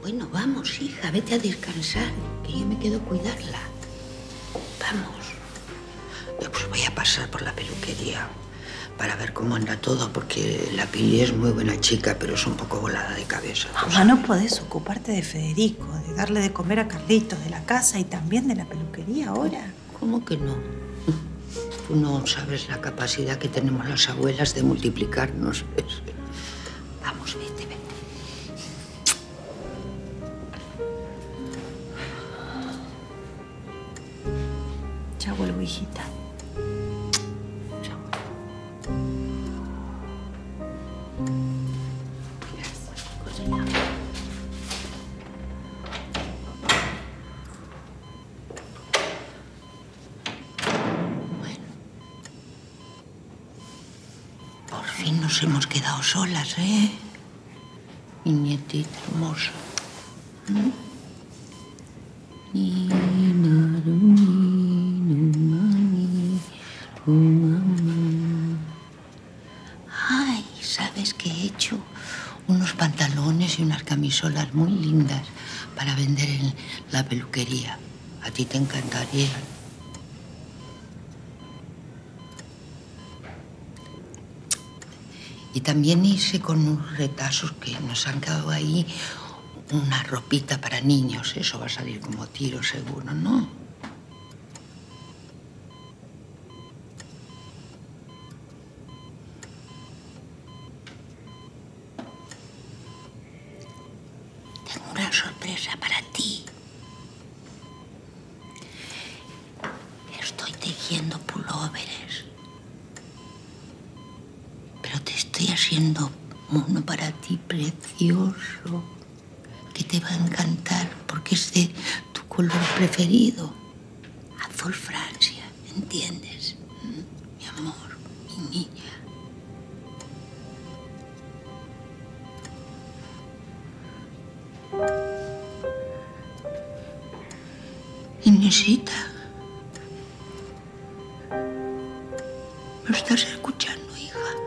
Bueno, vamos, hija, vete a descansar, que yo me quedo a cuidarla. Vamos. Yo pues voy a pasar por la peluquería para ver cómo anda todo, porque la Pili es muy buena chica, pero es un poco volada de cabeza. Mamá, no podés ocuparte de Federico, de darle de comer a Carlitos, de la casa y también de la peluquería ahora. ¿Cómo que no? Tú no sabes la capacidad que tenemos las abuelas de multiplicarnos. Vamos, vete, vete. Ya vuelvo, hijita. Nos hemos quedado solas, ¿eh? Mi nietita hermosa. Ay, ¿sabes qué he hecho? Unos pantalones y unas camisolas muy lindas para vender en la peluquería. A ti te encantaría. Y también hice con unos retazos que nos han quedado ahí una ropita para niños. Eso va a salir como tiro seguro, ¿no? Tengo una sorpresa para ti. Estoy tejiendo pulóveres. Estoy haciendo uno para ti precioso, que te va a encantar porque es de tu color preferido. Azul Francia, ¿entiendes? Mi amor, mi niña. Inésita, ¿me estás escuchando, hija?